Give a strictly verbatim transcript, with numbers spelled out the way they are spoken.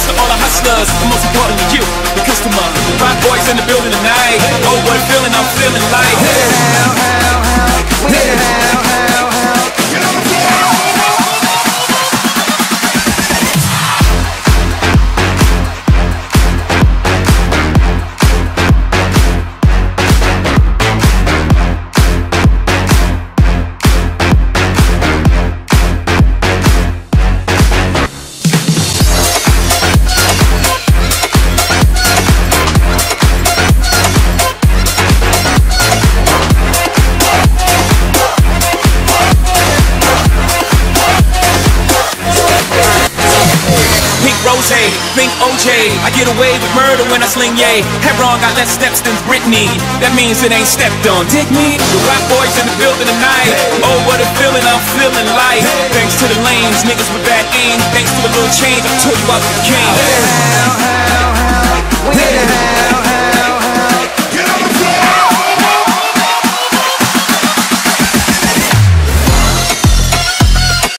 Thanks to all our hustlers, and most importantly you, the customer. Rock boys in the building tonight. Oh, what a feeling I'm feeling like. How, how, how, how, how, how. Think O J, I get away with murder when I sling yay. Head wrong, I less steps than Britney. That means it ain't stepped on. Dig me? The rock boys in the building tonight. Oh, what a feeling I'm feeling like. Thanks to the lanes, niggas with bad aim. Thanks to the little change, I took you out the game.